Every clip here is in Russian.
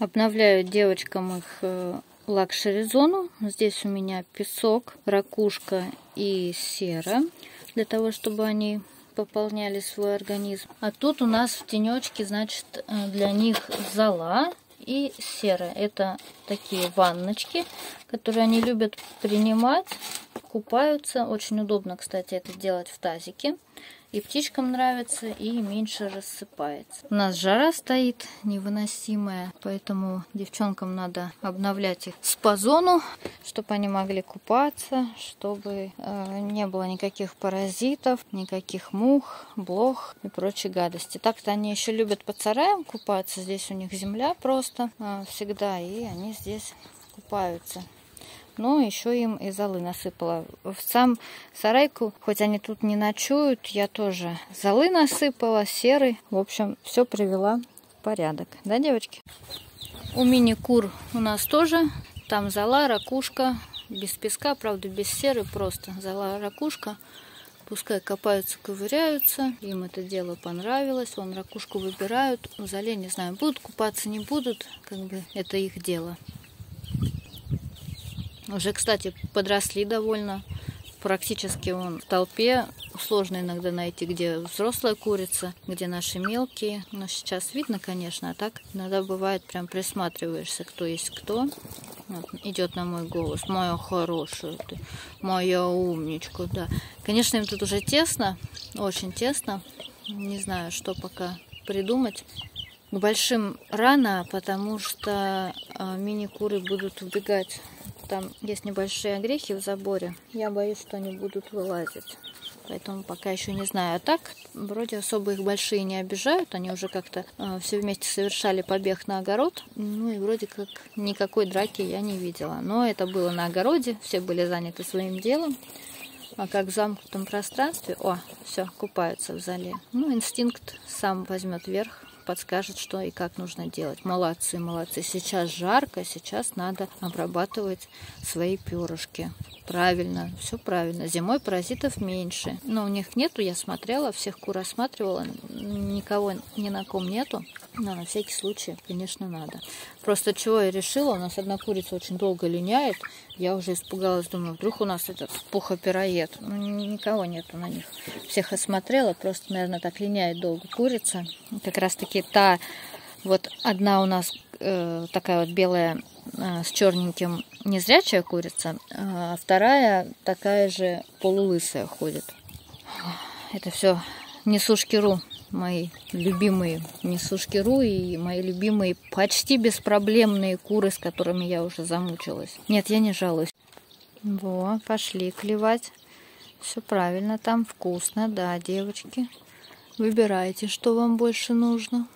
Обновляю девочкам их лакшери-зону. Здесь у меня песок, ракушка и сера, для того, чтобы они пополняли свой организм. А тут у нас в тенечке, значит, для них зола и сера. Это такие ванночки, которые они любят принимать, купаются. Очень удобно, кстати, это делать в тазике. И птичкам нравится, и меньше рассыпается. У нас жара стоит невыносимая, поэтому девчонкам надо обновлять их спа-зону, чтобы они могли купаться, чтобы не было никаких паразитов, никаких мух, блох и прочей гадости. Так-то они еще любят под сараем купаться, здесь у них земля просто всегда, и они здесь купаются. Но еще им и золы насыпала. В сам сарайку, хоть они тут не ночуют, я тоже золы насыпала, серы. В общем, все привела в порядок. Да, девочки? У мини-кур у нас тоже. Там зола, ракушка. Без песка, правда, без серы просто. Зола, ракушка. Пускай копаются, ковыряются. Им это дело понравилось. Вон ракушку выбирают. В золе, не знаю, будут купаться, не будут. Как бы это их дело. Уже, кстати, подросли довольно. Практически вон в толпе. Сложно иногда найти, где взрослая курица, где наши мелкие. Но сейчас видно, конечно, а так иногда бывает, прям присматриваешься, кто есть кто. Вот, идет на мой голос. Моя хорошая ты, моя умничка, да. Конечно, им тут уже тесно, очень тесно. Не знаю, что пока придумать. К большим рано, потому что мини-куры будут убегать. Там есть небольшие огрехи в заборе. Я боюсь, что они будут вылазить. Поэтому пока еще не знаю. А так, вроде особо их большие не обижают. Они уже как-то все вместе совершали побег на огород. Ну и вроде как никакой драки я не видела. Но это было на огороде. Все были заняты своим делом. А как в замкнутом пространстве... О, все, купаются в зале. Ну, инстинкт сам возьмет верх. Подскажет, что и как нужно делать. Молодцы, молодцы. Сейчас жарко, сейчас надо обрабатывать свои перышки. Правильно, все правильно. Зимой паразитов меньше. Но у них нету, я смотрела, всех кур осматривала, никого ни на ком нету. Но на всякий случай, конечно, надо. Просто чего я решила, у нас одна курица очень долго линяет. Я уже испугалась, думаю, вдруг у нас этот пухопероед. Ну, никого нету на них. Всех осмотрела, просто, наверное, так линяет долго курица. Как раз-таки та, вот одна у нас такая вот белая с черненьким незрячая курица, а вторая такая же полулысая ходит. Это все несушки.ру. Мои любимые несушки.ру и мои любимые почти беспроблемные куры, с которыми я уже замучилась. Нет, я не жалуюсь. Во, пошли клевать. Все правильно, там вкусно, да, девочки. Выбирайте, что вам больше нужно.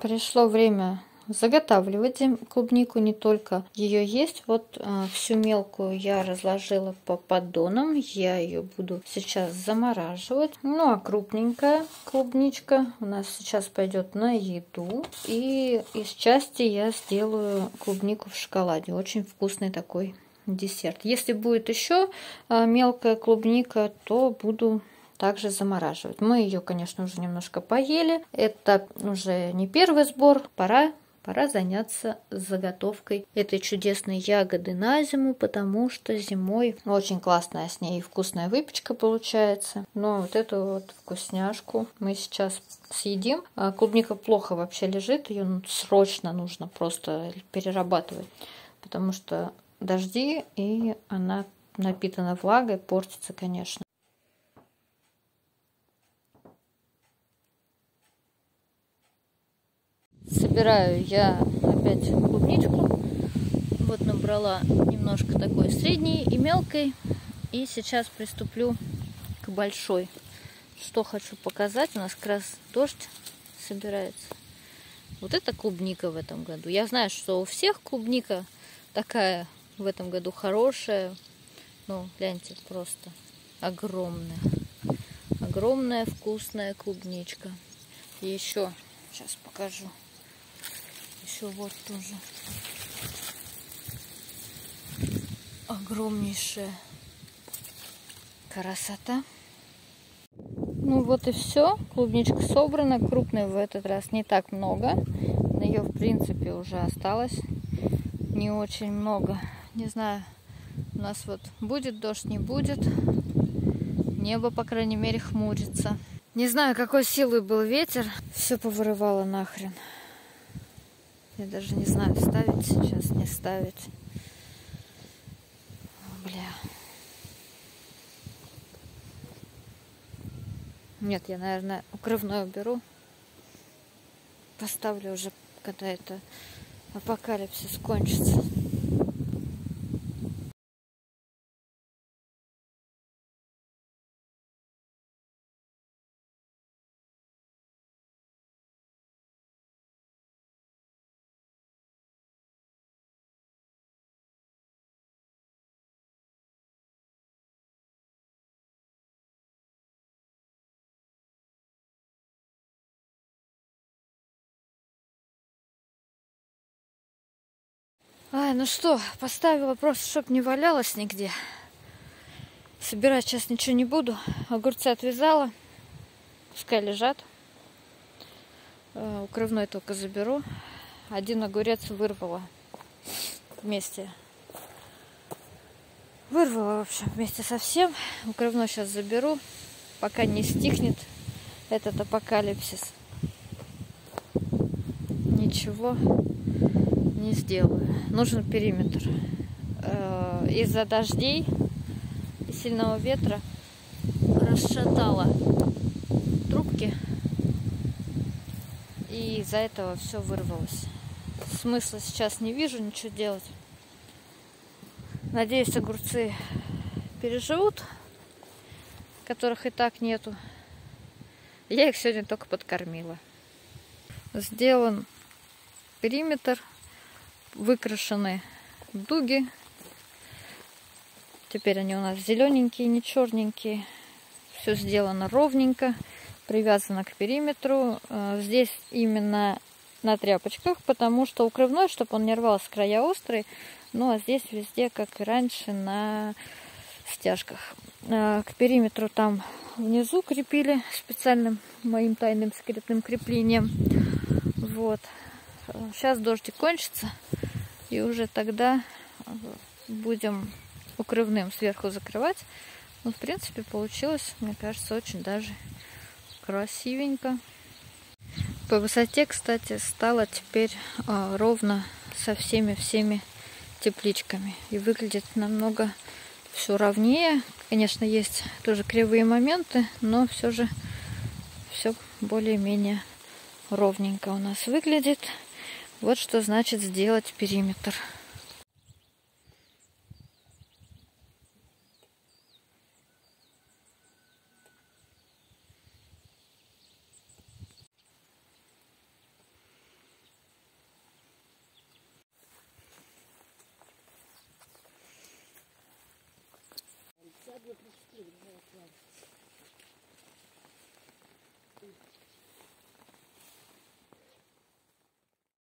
Пришло время заготавливать клубнику, не только ее есть. Вот всю мелкую я разложила по поддонам. Я ее буду сейчас замораживать. Ну а крупненькая клубничка у нас сейчас пойдет на еду. И из части я сделаю клубнику в шоколаде. Очень вкусный такой десерт. Если будет еще мелкая клубника, то буду также замораживать. Мы ее, конечно, уже немножко поели. Это уже не первый сбор. Пора заняться заготовкой этой чудесной ягоды на зиму, потому что зимой очень классная с ней вкусная выпечка получается. Но вот эту вот вкусняшку мы сейчас съедим. Клубника плохо вообще лежит, ее срочно нужно просто перерабатывать, потому что дожди, и она напитана влагой, портится, конечно. Собираю я опять клубничку. Вот набрала немножко такой средней и мелкой. И сейчас приступлю к большой. Что хочу показать. У нас как раз дождь собирается. Вот это клубника в этом году. Я знаю, что у всех клубника такая в этом году хорошая. Ну, гляньте, просто огромная. Огромная вкусная клубничка. И еще, сейчас покажу. Еще вот тоже огромнейшая красота. Ну вот и все. Клубничка собрана. Крупной в этот раз не так много. Но ее, в принципе, уже осталось не очень много. Не знаю, у нас вот будет дождь, не будет. Небо, по крайней мере, хмурится. Не знаю, какой силы был ветер. Все повырывало нахрен. Я даже не знаю, ставить сейчас, не ставить. Бля. Нет, я, наверное, укрывную уберу. Поставлю уже, когда это апокалипсис кончится. Ай, ну что, поставила просто, чтоб не валялась нигде. Собирать сейчас ничего не буду. Огурцы отвязала. Пускай лежат. Укрывной только заберу. Один огурец вырвала. Вместе. Вырвала, в общем, вместе со всем. Укрывной сейчас заберу. Пока не стихнет этот апокалипсис. Ничего не сделаю. Нужен периметр. Из-за дождей и сильного ветра расшатала трубки, и из-за этого все вырвалось. Смысла сейчас не вижу ничего делать. Надеюсь, огурцы переживут, которых и так нету. Я их сегодня только подкормила. Сделан периметр. Выкрашены дуги. Теперь они у нас зелененькие, не черненькие. Все сделано ровненько. Привязано к периметру. Здесь именно на тряпочках, потому что укрывной, чтобы он не рвался, края острые. Ну а здесь везде, как и раньше, на стяжках. К периметру там внизу крепили специальным моим тайным секретным креплением. Вот. Сейчас дождик кончится, и уже тогда будем укрывным сверху закрывать. Ну, в принципе, получилось, мне кажется, очень даже красивенько. По высоте, кстати, стало теперь ровно со всеми тепличками. И выглядит намного все ровнее. Конечно, есть тоже кривые моменты, но все же все более-менее ровненько у нас выглядит. Вот что значит сделать периметр. Thank you.